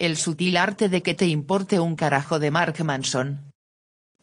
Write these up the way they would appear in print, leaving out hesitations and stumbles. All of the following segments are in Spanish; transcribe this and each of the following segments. El sutil arte de que te importe un carajo de Mark Manson.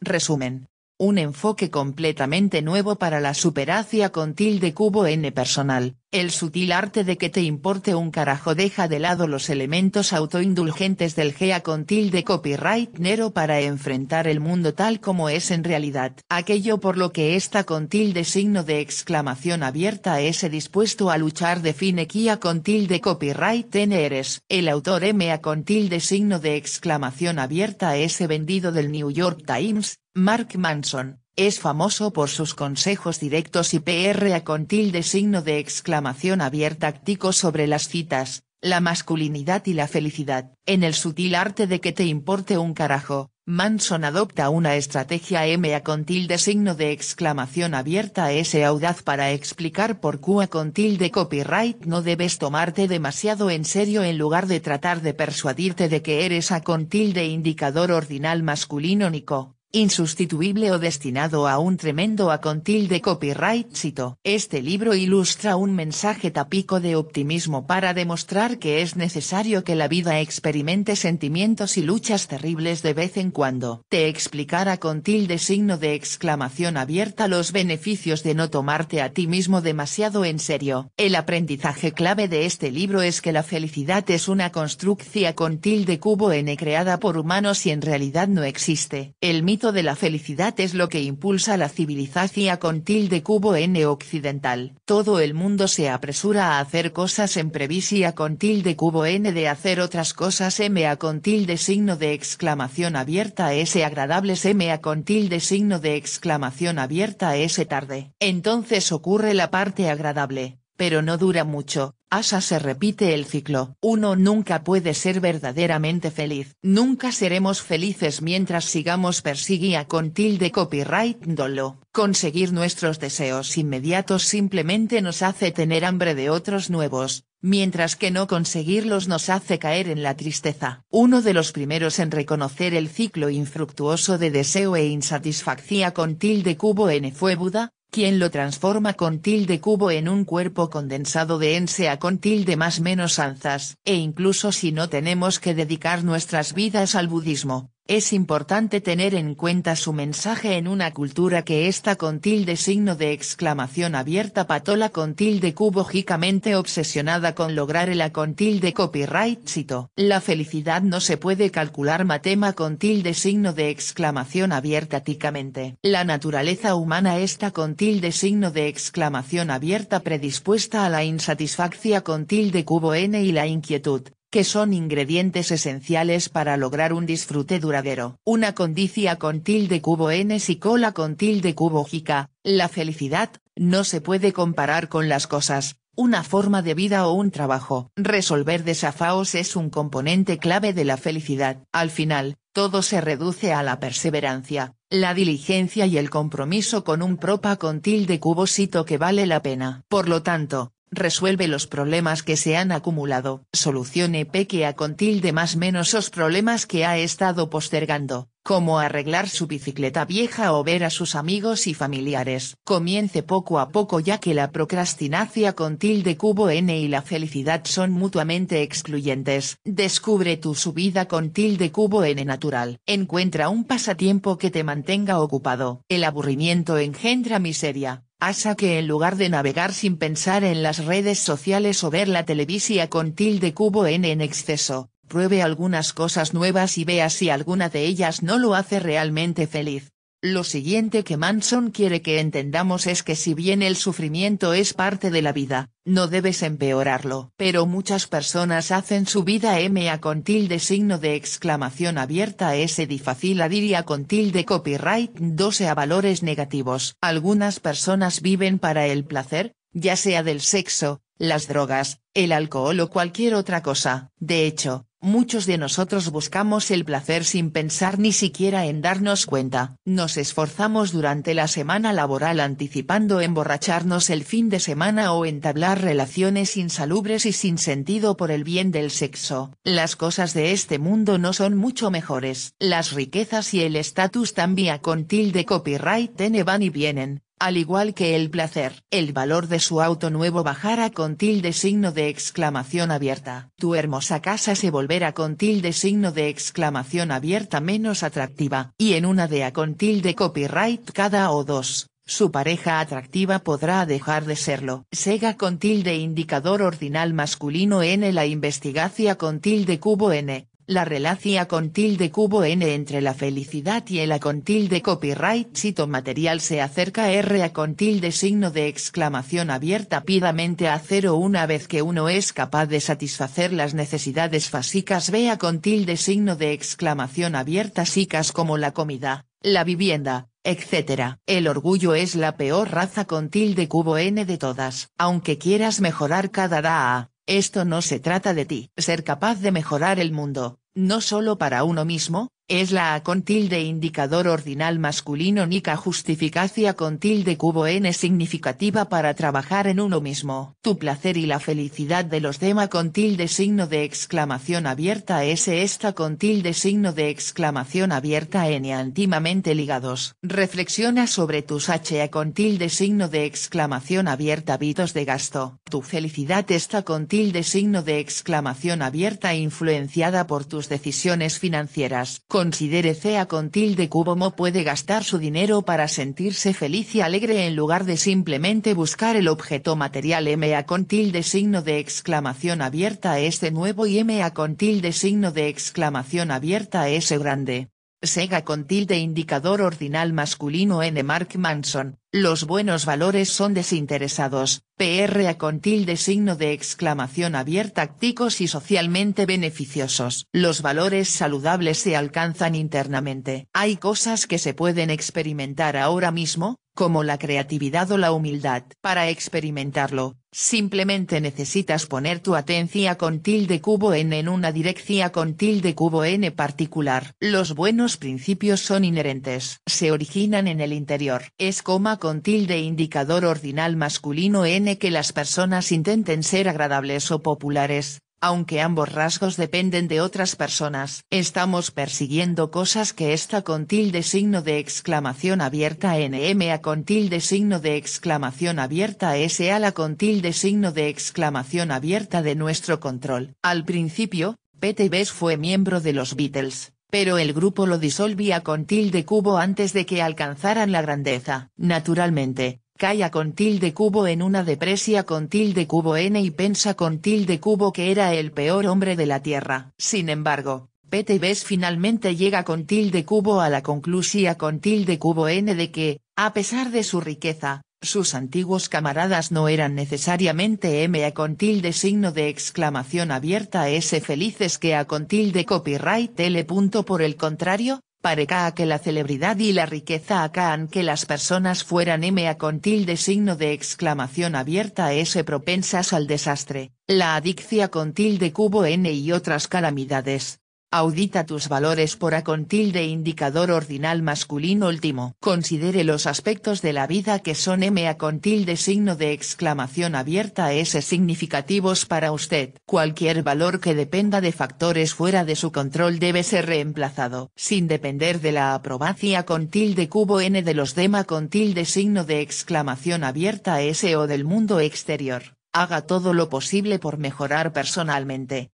Resumen. Un enfoque completamente nuevo para la superacia con tilde cubo n personal. El sutil arte de que te importe un carajo deja de lado los elementos autoindulgentes del GA con tilde copyright nero para enfrentar el mundo tal como es en realidad. Aquello por lo que está con tilde signo de exclamación abierta es dispuesto a luchar define kia con tilde copyright n eres. El autor MA con tilde signo de exclamación abierta es vendido del New York Times, Mark Manson. Es famoso por sus consejos directos y PRA con tilde signo de exclamación abierta táctico sobre las citas, la masculinidad y la felicidad. En el sutil arte de que te importe un carajo, Manson adopta una estrategia MA con tilde signo de exclamación abierta S audaz para explicar por QA con tilde copyright no debes tomarte demasiado en serio en lugar de tratar de persuadirte de que eres A con tilde indicador ordinal masculino nico. Insustituible o destinado a un tremendo A con tilde copyright cito. Este libro ilustra un mensaje tápico de optimismo para demostrar que es necesario que la vida experimente sentimientos y luchas terribles de vez en cuando. Te explicará con tilde signo de exclamación abierta los beneficios de no tomarte a ti mismo demasiado en serio. El aprendizaje clave de este libro es que la felicidad es una construcción con tilde cubo n creada por humanos y en realidad no existe. El mito de la felicidad es lo que impulsa la civilización con tilde cubo n occidental. Todo el mundo se apresura a hacer cosas en previsia con tilde cubo n de hacer otras cosas ma con tilde signo de exclamación abierta s agradables ma con tilde signo de exclamación abierta s tarde. Entonces ocurre la parte agradable, pero no dura mucho. Así se repite el ciclo. Uno nunca puede ser verdaderamente feliz. Nunca seremos felices mientras sigamos persiguiendo con tilde copyright dolo. Conseguir nuestros deseos inmediatos simplemente nos hace tener hambre de otros nuevos, mientras que no conseguirlos nos hace caer en la tristeza. Uno de los primeros en reconocer el ciclo infructuoso de deseo e insatisfacción con tilde cubo n fue Buda, quien lo transforma con tilde cubo en un cuerpo condensado de ensea con tilde más menos anzas. E incluso si no tenemos que dedicar nuestras vidas al budismo, es importante tener en cuenta su mensaje en una cultura que está con tilde signo de exclamación abierta patola con tilde cubo jicamente obsesionada con lograr el A con tilde copyright cito. La felicidad no se puede calcular matema con tilde signo de exclamación abierta tícamente. La naturaleza humana está con tilde signo de exclamación abierta predispuesta a la insatisfacción con tilde cubo n y la inquietud, que son ingredientes esenciales para lograr un disfrute duradero. Una condicia con tilde cubo n psicola con tilde cubo jica, la felicidad, no se puede comparar con las cosas, una forma de vida o un trabajo. Resolver desafíos es un componente clave de la felicidad. Al final, todo se reduce a la perseverancia, la diligencia y el compromiso con un propa con tilde cubo sito que vale la pena. Por lo tanto, resuelve los problemas que se han acumulado. Solucione pequea con tilde más menos los problemas que ha estado postergando, como arreglar su bicicleta vieja o ver a sus amigos y familiares. Comience poco a poco ya que la procrastinación con tilde cubo n y la felicidad son mutuamente excluyentes. Descubre tu subida con tilde cubo n natural. Encuentra un pasatiempo que te mantenga ocupado. El aburrimiento engendra miseria. Así que en lugar de navegar sin pensar en las redes sociales o ver la televisión con tilde cubo n en exceso, pruebe algunas cosas nuevas y vea si alguna de ellas no lo hace realmente feliz. Lo siguiente que Manson quiere que entendamos es que si bien el sufrimiento es parte de la vida, no debes empeorarlo. Pero muchas personas hacen su vida MA con tilde signo de exclamación abierta S difícil adiria con tilde copyright 12 a valores negativos. Algunas personas viven para el placer, ya sea del sexo, las drogas, el alcohol o cualquier otra cosa. De hecho, muchos de nosotros buscamos el placer sin pensar ni siquiera en darnos cuenta. Nos esforzamos durante la semana laboral anticipando emborracharnos el fin de semana o entablar relaciones insalubres y sin sentido por el bien del sexo. Las cosas de este mundo no son mucho mejores. Las riquezas y el estatus también con tilde copyright n van y vienen, al igual que el placer. El valor de su auto nuevo bajará con tilde signo de exclamación abierta. Tu hermosa casa se volverá con tilde signo de exclamación abierta menos atractiva. Y en una DEA con tilde copyright cada o dos. Su pareja atractiva podrá dejar de serlo. Sega con tilde indicador ordinal masculino n. La investigación con tilde cubo n. La relación con tilde cubo n entre la felicidad y el a con tilde copyright sito material se acerca r a con tilde signo de exclamación abierta pidamente a cero una vez que uno es capaz de satisfacer las necesidades básicas b a con tilde signo de exclamación abierta sicas como la comida, la vivienda, etc. El orgullo es la peor raza con tilde cubo n de todas. Aunque quieras mejorar cada DA. Esto no se trata de ti. Ser capaz de mejorar el mundo, no solo para uno mismo, es la A con tilde indicador ordinal masculino nica justificacia con tilde cubo n significativa para trabajar en uno mismo. Tu placer y la felicidad de los demás con tilde signo de exclamación abierta es esta con tilde signo de exclamación abierta n íntimamente ligados. Reflexiona sobre tus HA con tilde signo de exclamación abierta hábitos de gasto. Tu felicidad está con tilde signo de exclamación abierta influenciada por tus decisiones financieras. Considere CA con tilde cubo mo puede gastar su dinero para sentirse feliz y alegre en lugar de simplemente buscar el objeto material. MA con tilde signo de exclamación abierta este nuevo y MA con tilde signo de exclamación abierta S grande. Sega con tilde indicador ordinal masculino N. Mark Manson, los buenos valores son desinteresados, PRA con tilde signo de exclamación abierta activos y socialmente beneficiosos. Los valores saludables se alcanzan internamente. Hay cosas que se pueden experimentar ahora mismo, como la creatividad o la humildad. Para experimentarlo, simplemente necesitas poner tu atención con tilde cubo n en una dirección con tilde cubo n particular. Los buenos principios son inherentes. Se originan en el interior. Es coma con tilde indicador ordinal masculino n que las personas intenten ser agradables o populares, aunque ambos rasgos dependen de otras personas. Estamos persiguiendo cosas que está con tilde signo de exclamación abierta NMA con tilde signo de exclamación abierta SA la con tilde signo de exclamación abierta de nuestro control. Al principio, Pete Best fue miembro de los Beatles, pero el grupo lo disolvía con tilde cubo antes de que alcanzaran la grandeza. Naturalmente, Calla con tilde cubo en una depresia con tilde cubo n y pensa con tilde cubo que era el peor hombre de la tierra. Sin embargo, Pete Best finalmente llega con tilde cubo a la conclusión con tilde cubo n de que, a pesar de su riqueza, sus antiguos camaradas no eran necesariamente MA con tilde signo de exclamación abierta S felices que A con tilde copyright L. Por el contrario, parezca a que la celebridad y la riqueza acaban que las personas fueran MA con tilde signo de exclamación abierta S propensas al desastre, la adicción con tilde cubo n y otras calamidades. Audita tus valores por A con tilde indicador ordinal masculino último. Considere los aspectos de la vida que son MA con tilde signo de exclamación abierta S significativos para usted. Cualquier valor que dependa de factores fuera de su control debe ser reemplazado. Sin depender de la aprobación con tilde cubo N de los demás con tilde signo de exclamación abierta S o del mundo exterior. Haga todo lo posible por mejorar personalmente,